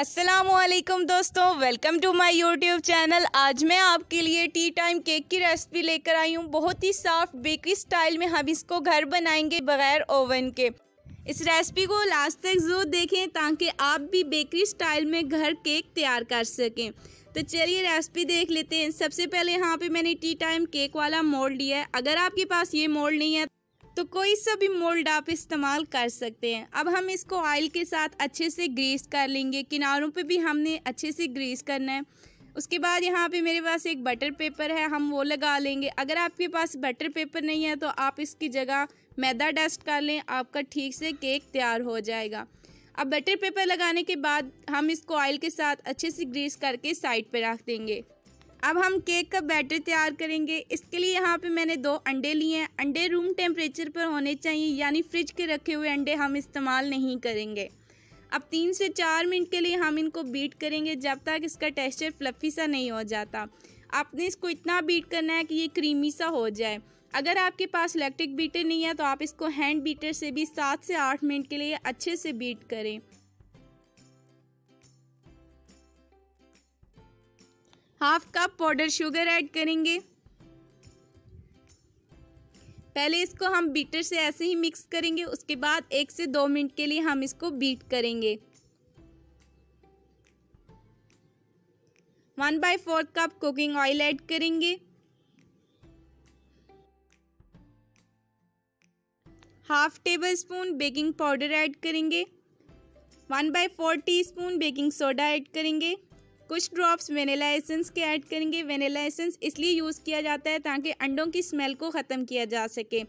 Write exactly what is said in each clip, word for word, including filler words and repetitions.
अस्सलामुअलैकुम दोस्तों, welcome to my YouTube channel. आज मैं आपके लिए टी टाइम केक की रेसिपी लेकर आई हूँ। बहुत ही सॉफ्ट बेकरी स्टाइल में हम इसको घर बनाएंगे बगैर ओवन के। इस रेसिपी को लास्ट तक जरूर देखें ताकि आप भी बेकरी स्टाइल में घर केक तैयार कर सकें। तो चलिए रेसिपी देख लेते हैं। सबसे पहले यहाँ पे मैंने टी टाइम केक वाला मोल्ड लिया है। अगर आपके पास ये मोल्ड नहीं है तो कोई सा भी मोल्ड आप इस्तेमाल कर सकते हैं। अब हम इसको ऑयल के साथ अच्छे से ग्रीस कर लेंगे। किनारों पे भी हमने अच्छे से ग्रीस करना है। उसके बाद यहाँ पे मेरे पास एक बटर पेपर है, हम वो लगा लेंगे। अगर आपके पास बटर पेपर नहीं है तो आप इसकी जगह मैदा डस्ट कर लें, आपका ठीक से केक तैयार हो जाएगा। अब बटर पेपर लगाने के बाद हम इसको ऑयल के साथ अच्छे से ग्रीस करके साइड पर रख देंगे। अब हम केक का बैटर तैयार करेंगे। इसके लिए यहाँ पे मैंने दो अंडे लिए हैं। अंडे रूम टेम्परेचर पर होने चाहिए, यानी फ्रिज के रखे हुए अंडे हम इस्तेमाल नहीं करेंगे। अब तीन से चार मिनट के लिए हम इनको बीट करेंगे जब तक इसका टेक्सचर फ्लफी सा नहीं हो जाता। आपने इसको इतना बीट करना है कि ये क्रीमी सा हो जाए। अगर आपके पास इलेक्ट्रिक बीटर नहीं है तो आप इसको हैंड बीटर से भी सात से आठ मिनट के लिए अच्छे से बीट करें। Half cup powder sugar add करेंगे। पहले इसको हम बीटर से ऐसे ही मिक्स करेंगे। उसके बाद एक से दो मिनट के लिए हम इसको बीट करेंगे। One by fourth cup cooking oil add करेंगे। Half table spoon baking powder add करेंगे। One by four teaspoon baking soda add करेंगे। कुछ ड्रॉप्स वेनिला एसेंस के ऐड करेंगे। वेनिला एसेंस इसलिए यूज़ किया जाता है ताकि अंडों की स्मेल को ख़त्म किया जा सके।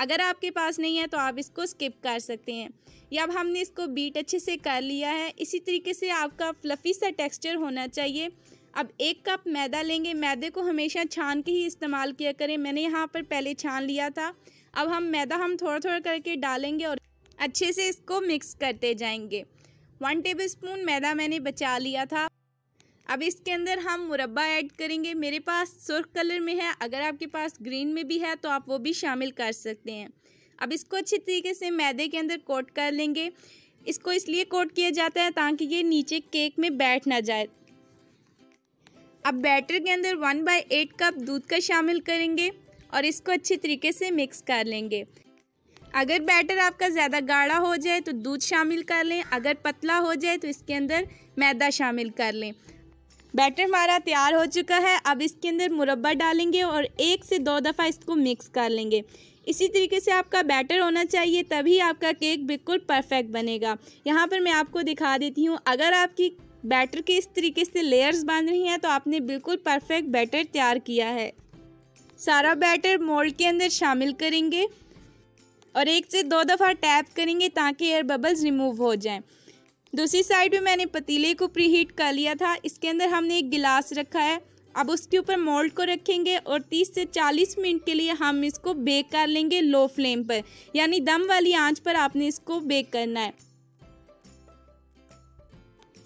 अगर आपके पास नहीं है तो आप इसको स्किप कर सकते हैं। या अब हमने इसको बीट अच्छे से कर लिया है। इसी तरीके से आपका फ्लफ़ी सा टेक्सचर होना चाहिए। अब एक कप मैदा लेंगे। मैदे को हमेशा छान के ही इस्तेमाल किया करें। मैंने यहाँ पर पहले छान लिया था। अब हम मैदा हम थोड़ा थोड़ा करके डालेंगे और अच्छे से इसको मिक्स करते जाएंगे। वन टेबल स्पून मैदा मैंने बचा लिया था। अब इसके अंदर हम मुरब्बा ऐड करेंगे। मेरे पास सुर्ख कलर में है, अगर आपके पास ग्रीन में भी है तो आप वो भी शामिल कर सकते हैं। अब इसको अच्छे तरीके से मैदे के अंदर कोट कर लेंगे। इसको इसलिए कोट किया जाता है ताकि ये नीचे केक में बैठ ना जाए। अब बैटर के अंदर वन बाई एट कप दूध का शामिल करेंगे और इसको अच्छे तरीके से मिक्स कर लेंगे। अगर बैटर आपका ज़्यादा गाढ़ा हो जाए तो दूध शामिल कर लें, अगर पतला हो जाए तो इसके अंदर मैदा शामिल कर लें। बैटर हमारा तैयार हो चुका है। अब इसके अंदर मुरब्बा डालेंगे और एक से दो दफ़ा इसको मिक्स कर लेंगे। इसी तरीके से आपका बैटर होना चाहिए, तभी आपका केक बिल्कुल परफेक्ट बनेगा। यहाँ पर मैं आपको दिखा देती हूँ। अगर आपकी बैटर के इस तरीके से लेयर्स बन रही हैं तो आपने बिल्कुल परफेक्ट बैटर तैयार किया है। सारा बैटर मोल्ड के अंदर शामिल करेंगे और एक से दो दफ़ा टैप करेंगे ताकि एयर बबल्स रिमूव हो जाएँ। दूसरी साइड पे मैंने पतीले को प्रीहीट कर लिया था। इसके अंदर हमने एक गिलास रखा है। अब उसके ऊपर मोल्ड को रखेंगे और तीस से चालीस मिनट के लिए हम इसको बेक कर लेंगे लो फ्लेम पर, यानी दम वाली आंच पर आपने इसको बेक करना है।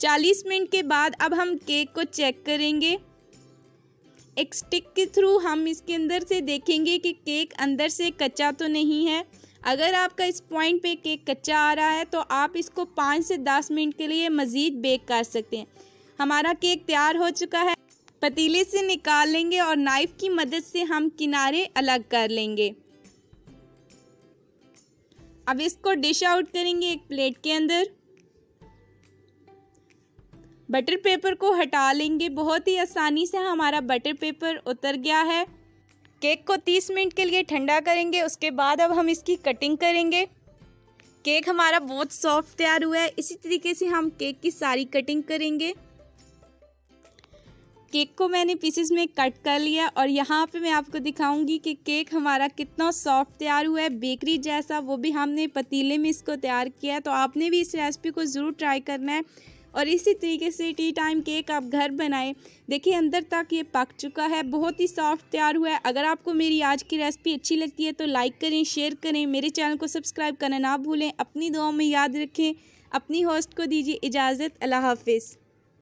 चालीस मिनट के बाद अब हम केक को चेक करेंगे। एक स्टिक के थ्रू हम इसके अंदर से देखेंगे कि केक अंदर से कच्चा तो नहीं है। अगर आपका इस पॉइंट पे केक कच्चा आ रहा है तो आप इसको पाँच से दस मिनट के लिए मज़ीद बेक कर सकते हैं। हमारा केक तैयार हो चुका है। पतीले से निकाल लेंगे और नाइफ़ की मदद से हम किनारे अलग कर लेंगे। अब इसको डिश आउट करेंगे एक प्लेट के अंदर। बटर पेपर को हटा लेंगे। बहुत ही आसानी से हमारा बटर पेपर उतर गया है। केक को तीस मिनट के लिए ठंडा करेंगे। उसके बाद अब हम इसकी कटिंग करेंगे। केक हमारा बहुत सॉफ्ट तैयार हुआ है। इसी तरीके से हम केक की सारी कटिंग करेंगे। केक को मैंने पीसेस में कट कर लिया और यहाँ पे मैं आपको दिखाऊंगी कि केक हमारा कितना सॉफ्ट तैयार हुआ है, बेकरी जैसा। वो भी हमने पतीले में इसको तैयार किया है। तो आपने भी इस रेसिपी को ज़रूर ट्राई करना है और इसी तरीके से टी टाइम केक आप घर बनाएं। देखिए अंदर तक ये पक चुका है, बहुत ही सॉफ्ट तैयार हुआ है। अगर आपको मेरी आज की रेसिपी अच्छी लगती है तो लाइक करें, शेयर करें, मेरे चैनल को सब्सक्राइब करना ना भूलें। अपनी दुआओं में याद रखें। अपनी होस्ट को दीजिए इजाज़त। अल्लाह हाफिज़।